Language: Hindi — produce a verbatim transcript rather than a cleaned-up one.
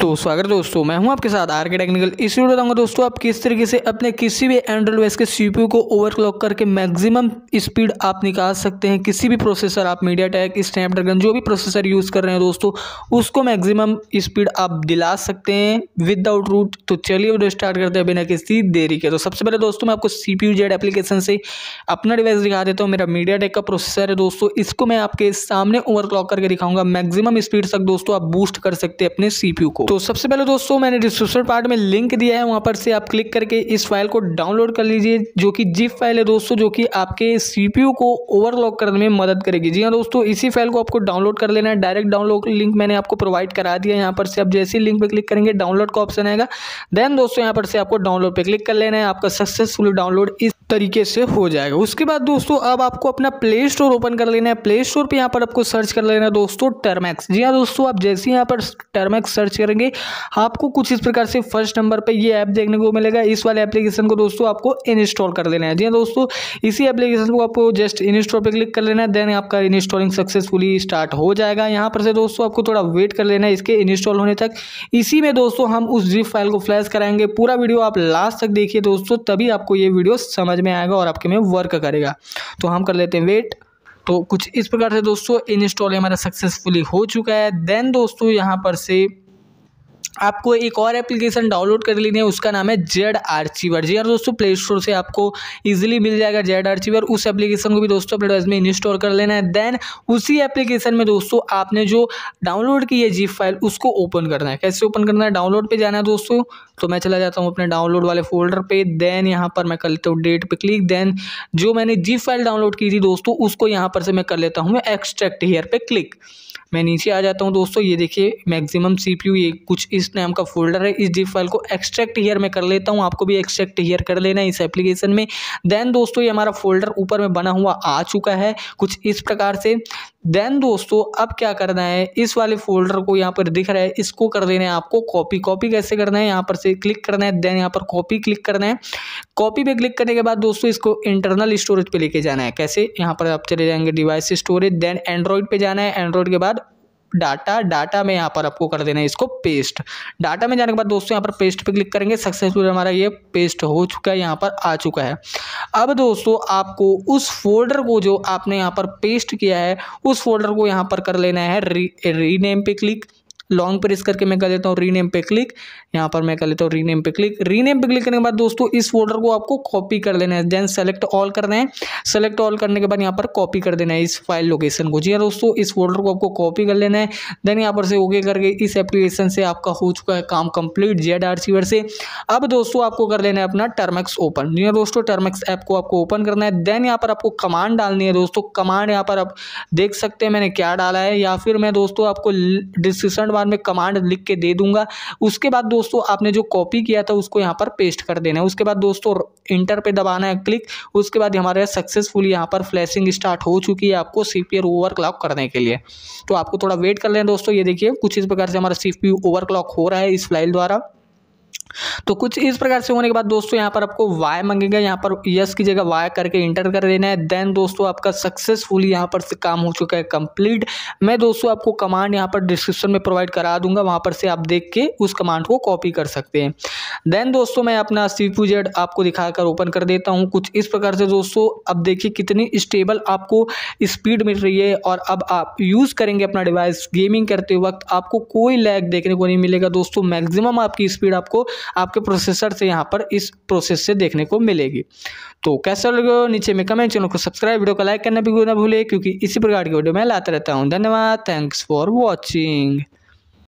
तो स्वागत दोस्तों, मैं हूं आपके साथ आर के टेक्निकल। इस वीडियो बताऊंगा दोस्तों आप किस तरीके से अपने किसी भी एंड्रॉइड डिवाइस के सीपीयू को ओवरक्लॉक करके मैक्सिमम स्पीड आप निकाल सकते हैं। किसी भी प्रोसेसर, आप मीडियाटेक, स्नैपड्रैगन, जो भी प्रोसेसर यूज़ कर रहे हैं दोस्तों, उसको मैक्सिमम स्पीड आप दिला सकते हैं विदाउट रूट। तो चलिए वीडियो स्टार्ट करते हैं बिना किसी देरी के। तो सबसे पहले दोस्तों मैं आपको सीपीयूज़ेड एप्लीकेशन से अपना डिवाइस दिखा देता हूँ। मेरा मीडियाटेक का प्रोसेसर है दोस्तों, इसको मैं आपके सामने ओवरक्लॉक करके दिखाऊंगा। मैक्सिमम स्पीड तक दोस्तों आप बूस्ट कर सकते हैं अपने सीपीयू को। तो सबसे पहले दोस्तों मैंने डिस्क्रिप्शन पार्ट में लिंक दिया है, वहां पर से आप क्लिक करके इस फाइल को डाउनलोड कर लीजिए, जो कि जिप फाइल है दोस्तों, जो कि आपके सीपीयू को ओवरलॉक करने में मदद करेगी। जी हाँ दोस्तों, इसी फाइल को आपको डाउनलोड कर लेना है। डायरेक्ट डाउनलोड लिंक मैंने आपको प्रोवाइड करा दिया है। यहाँ पर से आप जैसे ही लिंक पर क्लिक करेंगे डाउनलोड का ऑप्शन आएगा। देन दोस्तों यहाँ पर से आपको डाउनलोड पर क्लिक कर लेना है। आपका सक्सेसफुल डाउनलोड इस तरीके से हो जाएगा। उसके बाद दोस्तों अब आपको अपना प्ले स्टोर ओपन कर लेना है। प्ले स्टोर पर यहाँ पर आपको सर्च कर लेना है दोस्तों टर्मैक्स। जी हाँ दोस्तों, आप जैसे ही यहाँ पर टर्मैक्स सर्च करेंगे आपको कुछ इस प्रकार से फर्स्ट नंबर पे ये ऐप देखने को मिलेगा। इस वाले एप्लीकेशन को दोस्तों आपको इंस्टॉल कर लेना है। जी हाँ दोस्तों, इसी एप्लीकेशन को आपको जस्ट इंस्टॉल पे क्लिक कर लेना है। देन आपका इंस्टॉलिंग सक्सेसफुली स्टार्ट हो जाएगा। यहाँ पर से दोस्तों आपको थोड़ा वेट कर लेना है इसके इंस्टॉल होने तक। इसी में दोस्तों हम उस जिप फाइल को फ्लैश कराएंगे। पूरा वीडियो आप लास्ट तक देखिए दोस्तों, तभी आपको ये वीडियो समझ में आएगा और आपके में वर्क करेगा। तो हम कर लेते हैं वेट। तो कुछ इस प्रकार से दोस्तों इंस्टॉल हमारा सक्सेसफुली हो चुका है। देन दोस्तों यहाँ पर से आपको एक और एप्लीकेशन डाउनलोड कर लेनी है, उसका नाम है जेड आर्चीवर। जी यार दोस्तों, प्ले स्टोर से आपको इजीली मिल जाएगा जेड आर्चीवर। उस एप्लीकेशन को भी दोस्तों अपने डिवाइस में इंस्टॉल कर लेना है। देन उसी एप्लीकेशन में दोस्तों आपने जो डाउनलोड की है जिप फाइल, उसको ओपन करना है। कैसे ओपन करना है? डाउनलोड पर जाना है दोस्तों। तो मैं चला जाता हूँ अपने डाउनलोड वाले फोल्डर पे। देन यहाँ पर मैं कर लेता हूँ डेट पे क्लिक। देन जो मैंने जिप फाइल डाउनलोड की थी दोस्तों, उसको यहाँ पर से मैं कर लेता हूँ एक्सट्रैक्ट हियर पे क्लिक। मैं नीचे आ जाता हूँ दोस्तों। ये देखिए मैक्सिमम सीपीयू, ये कुछ इस नाम का फोल्डर है। इस जिप फाइल को एक्सट्रैक्ट हियर में कर लेता हूँ। आपको भी एक्सट्रैक्ट हियर कर लेना है इस एप्लीकेशन में। देन दोस्तों ये हमारा फोल्डर ऊपर में बना हुआ आ चुका है कुछ इस प्रकार से। देन दोस्तों अब क्या करना है, इस वाले फोल्डर को यहाँ पर दिख रहा है, इसको कर देना है आपको कॉपी। कॉपी कैसे करना है? यहाँ पर से क्लिक करना है। देन यहाँ पर कॉपी क्लिक करना है। कॉपी पे क्लिक करने के बाद दोस्तों इसको इंटरनल स्टोरेज पे लेके जाना है। कैसे? यहाँ पर आप चले जाएंगे डिवाइस स्टोरेज। देन एंड्रॉइड पे जाना है। एंड्रॉइड के बाद डाटा डाटा में यहाँ पर आपको कर देना है इसको पेस्ट। डाटा में जाने के बाद दोस्तों यहाँ पर पेस्ट पे क्लिक करेंगे। सक्सेसफुल हमारा ये पेस्ट हो चुका है, यहाँ पर आ चुका है। अब दोस्तों आपको उस फोल्डर को जो आपने यहाँ पर पेस्ट किया है, उस फोल्डर को यहाँ पर कर लेना है री रीनेम पे क्लिक। लॉन्ग प्रेस करके मैं कर लेता हूँ रीनेम पे क्लिक। यहाँ पर मैं कर लेता हूँ रीनेम पे क्लिक। रीनेम पे क्लिक करने के बाद दोस्तों इस फोल्डर को आपको कॉपी कर लेना है। देन सेलेक्ट ऑल करना है। सेलेक्ट ऑल करने के बाद यहाँ पर कॉपी कर देना है इस फाइल लोकेशन को। जी हाँ दोस्तों, इस फोल्डर को आपको कॉपी कर लेना है। देन यहाँ पर से ओके करके इस एप्लीकेशन से आपका हो चुका है काम कंप्लीट जेड आर्चीवर से। अब दोस्तों आपको कर लेना है अपना टर्मैक्स ओपन। जी हाँ दोस्तों, टर्मैक्स ऐप को आपको ओपन करना है। देन यहाँ पर आपको कमांड डालनी है दोस्तों। कमांड यहाँ पर आप देख सकते हैं मैंने क्या डाला है, या फिर मैं दोस्तों आपको डिस्क्रिप्शन बाद में कमांड लिख के दे दूंगा। उसके बाद दोस्तों आपने जो कॉपी किया था उसको यहाँ पर पेस्ट कर देना है। उसके बाद दोस्तों इंटर पे दबाना है क्लिक। उसके बाद हमारे सक्सेसफुली यहाँ पर फ्लैशिंग स्टार्ट हो चुकी है आपको सीपीयू ओवरक्लॉक करने के लिए। तो आपको थोड़ा वेट कर लें दोस्तों। ये देखिए कुछ इस प्रकार से हमारा सीपीयू ओवरक्लॉक हो रहा है इस फाइल द्वारा। तो कुछ इस प्रकार से होने के बाद दोस्तों यहाँ पर आपको वाई मांगेगा। यहाँ पर यस की जगह वाई करके इंटर कर देना है। देन दोस्तों आपका सक्सेसफुली यहाँ पर से काम हो चुका है कंप्लीट। मैं दोस्तों आपको कमांड यहाँ पर डिस्क्रिप्शन में प्रोवाइड करा दूंगा, वहाँ पर से आप देख के उस कमांड को कॉपी कर सकते हैं। देन दोस्तों मैं अपना सीपीयूज़ेड आपको दिखाकर ओपन कर देता हूँ कुछ इस प्रकार से दोस्तों। अब देखिए कितनी स्टेबल आपको स्पीड मिल रही है। और अब आप यूज़ करेंगे अपना डिवाइस गेमिंग करते वक्त, आपको कोई लैग देखने को नहीं मिलेगा दोस्तों। मैक्सिमम आपकी स्पीड आपको आपके प्रोसेसर से यहाँ पर इस प्रोसेस से देखने को मिलेगी। तो कैसा लगे नीचे में कमेंट, चैनल को सब्सक्राइब, वीडियो को लाइक करना भी ना भूले, क्योंकि इसी प्रकार की वीडियो मैं लाता रहता हूँ। धन्यवाद। Thanks for watching.